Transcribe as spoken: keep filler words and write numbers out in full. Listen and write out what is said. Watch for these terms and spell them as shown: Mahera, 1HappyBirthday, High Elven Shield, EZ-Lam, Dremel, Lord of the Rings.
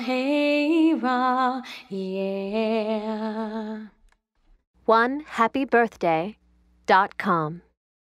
Mahera, yeah. one happy birthday dot com